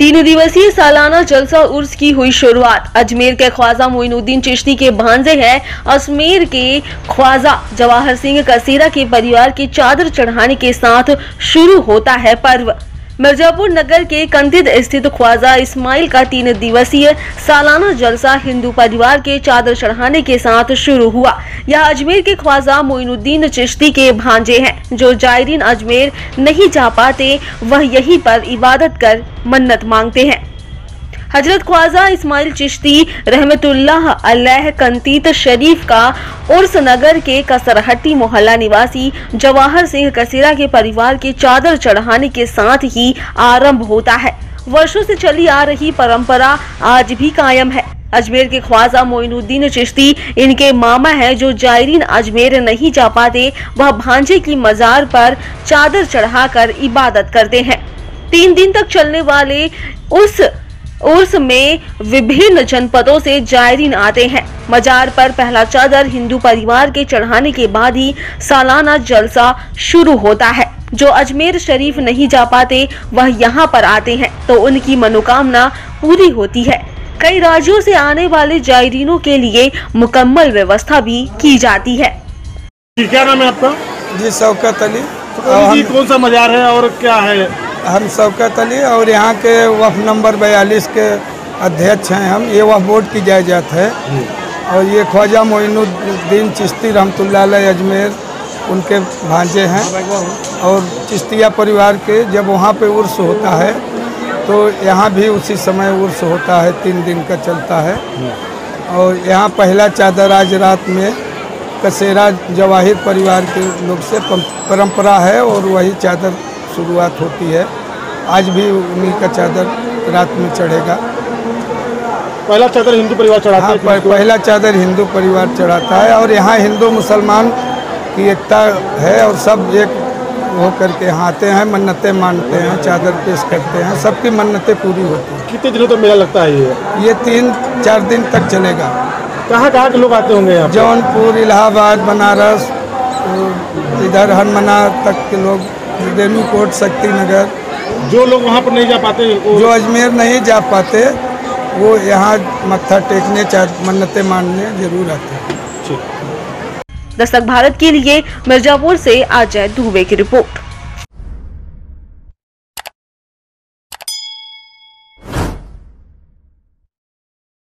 तीन दिवसीय सालाना जलसा उर्स की हुई शुरुआत। अजमेर के ख्वाजा मोइनुद्दीन चिश्ती के भांजे हैं अजमेर के ख्वाजा जवाहर सिंह कसेरा के परिवार की चादर चढ़ाने के साथ शुरू होता है पर्व। मिर्जापुर नगर के कंदिद स्थित ख्वाजा इस्माइल का तीन दिवसीय सालाना जलसा हिंदू परिवार के चादर चढ़ाने के साथ शुरू हुआ। यह अजमेर के ख्वाजा मोइनुद्दीन चिश्ती के भांजे हैं। जो जायरीन अजमेर नहीं जा पाते वह यहीं पर इबादत कर मन्नत मांगते हैं। हजरत ख्वाजा इस्माइल चिश्ती रहमतुल्लाह अलैह कंतीत शरीफ का उर्स नगर के कसरहट्टी मोहल्ला निवासी जवाहर सिंह कसेरा के परिवार के चादर चढ़ाने के साथ ही आरंभ होता है। वर्षों से चली आ रही परंपरा आज भी कायम है। अजमेर के ख्वाजा मोइनुद्दीन चिश्ती इनके मामा हैं। जो जायरीन अजमेर नहीं जा पाते वह भांजे की मजार पर चादर चढ़ाकर इबादत करते हैं। 3 दिन तक चलने वाले उस उर्स में विभिन्न जनपदों से जायरीन आते हैं। मजार पर पहला चादर हिंदू परिवार के चढ़ाने के बाद ही सालाना जलसा शुरू होता है। जो अजमेर शरीफ नहीं जा पाते वह यहाँ पर आते हैं तो उनकी मनोकामना पूरी होती है। कई राज्यों से आने वाले जायरीनों के लिए मुकम्मल व्यवस्था भी की जाती है। क्या नाम है आपका? जी शौकत अली। तो कौन सा मजार है और क्या है? हम शौकत अली और यहाँ के वफ़ नंबर 42 के अध्यक्ष हैं। हम ये वफ़ बोर्ड की जायजात है और ये ख्वाजा मोइनुद्दीन चिश्ती रहमतुल्लाह अलैह अजमेर उनके भांजे हैं। और चिश्तिया परिवार के जब वहाँ पे उर्स होता है तो यहाँ भी उसी समय उर्स होता है। 3 दिन का चलता है और यहाँ पहला चादर आज रात में कसेरा जवाहिर परिवार के लोग से परम्परा है और वही चादर शुरुआत होती है। आज भी उन्हीं का चादर रात में चढ़ेगा। पहला चादर हिंदू परिवार चढ़ाता है। पहला चादर हिंदू परिवार चढ़ाता है और यहाँ हिंदू मुसलमान की एकता है और सब एक हो करके यहाँ आते हैं, मन्नतें मानते हैं, चादर पेश करते हैं, सबकी मन्नतें पूरी होती हैं। कितने दिनों तक मेला लगता है? ये 3-4 दिन तक चलेगा। कहाँ कहाँ के लोग आते होंगे? जौनपुर, इलाहाबाद, बनारस, इधर हरमना तक के लोग, रेणु कोट, शक्ति नगर। जो लोग वहाँ पर नहीं जा पाते, जो अजमेर नहीं जा पाते वो यहाँ मत्था टेकने, मन्नतें मानने जरूर आते हैं। दस्तक भारत के लिए मिर्जापुर से अजय दुबे की रिपोर्ट।